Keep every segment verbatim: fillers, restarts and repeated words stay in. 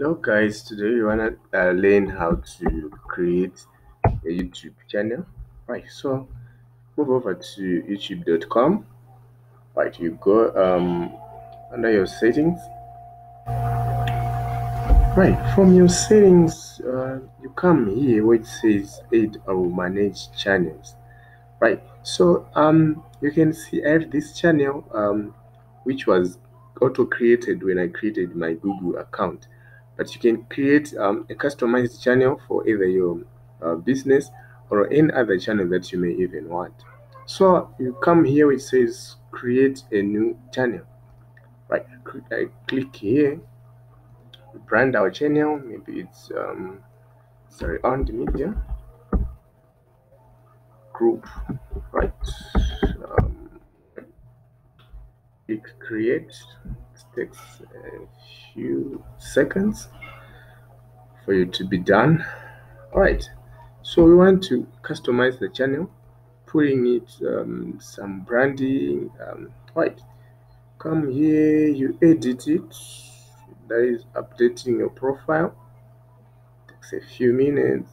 Hello guys, today we wanna uh, learn how to create a YouTube channel. Right, so move over to youtube dot com. Right, you go um under your settings. Right, from your settings, uh, you come here where it says add or manage channels. Right, so um you can see I have this channel um which was auto created when I created my Google account. But you can create um, a customized channel for either your uh, business or any other channel that you may even want. So you come here, it says create a new channel. Right, I click here, brand our channel. Maybe it's um, sorry, on the media group. Right, um, click create. Takes a few seconds for you to be done. All right, so we want to customize the channel, putting it um, some branding. Um, right, come here, you edit it. That is updating your profile. Takes a few minutes,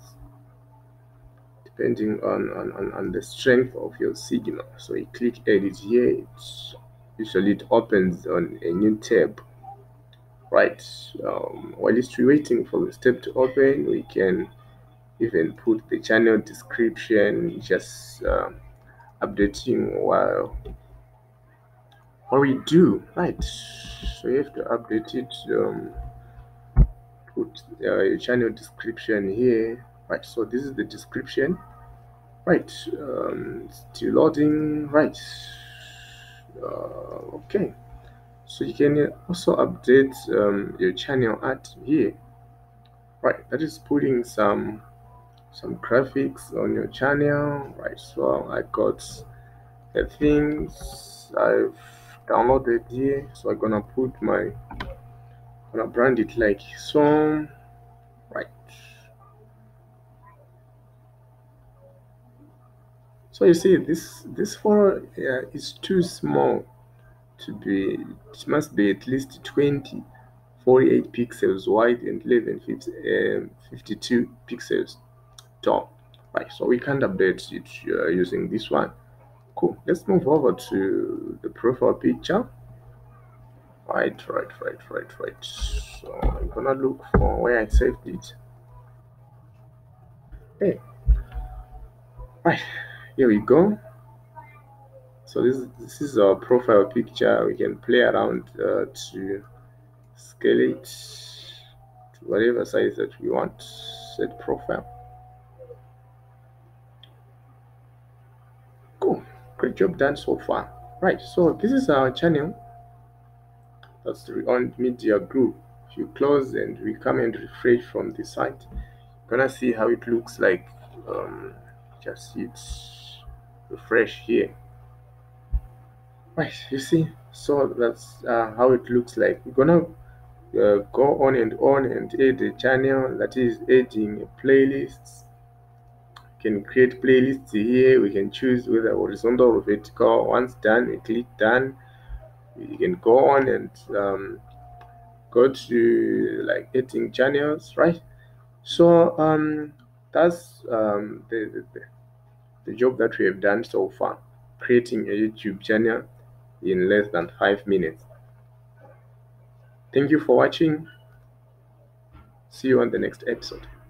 depending on on, on, on the strength of your signal. So you click edit here. It's usually it opens on a new tab. Right, um, while it's waiting for the tab to open, we can even put the channel description, just uh, updating while what we do. Right, so you have to update it, um, put uh, your channel description here. Right, so this is the description. Right, um, still loading. Right, Uh, okay, so you can also update um, your channel art here. Right, that is putting some some graphics on your channel. Right, so I got the things I've downloaded here, so I'm gonna put my gonna brand it like so. Right, so you see this this photo uh, is too small to be, it must be at least twenty, forty-eight pixels wide and eleven, fifty, fifty-two pixels tall. Right, so we can't update it uh, using this one. Cool, let's move over to the profile picture. Right, right, right, right, right. So I'm gonna look for where I saved it. Hey, right. Here we go. So this this is our profile picture. We can play around uh, to scale it to whatever size that we want. Set profile. Cool. Great job done so far. Right. So this is our channel. That's the Beyond Media Group. If you close and we come and refresh from the site, you're gonna see how it looks like. Um, just it's. Refresh here. Right, you see, so that's uh, how it looks like. We're gonna uh, go on and on and add a channel, that is adding playlists. We can create playlists here. We can choose whether horizontal or vertical. Once done, we click done. You can go on and um, go to like adding channels. Right, so um that's um the, the, the the job that we have done so far, creating a YouTube channel in less than five minutes. Thank you for watching. See you on the next episode.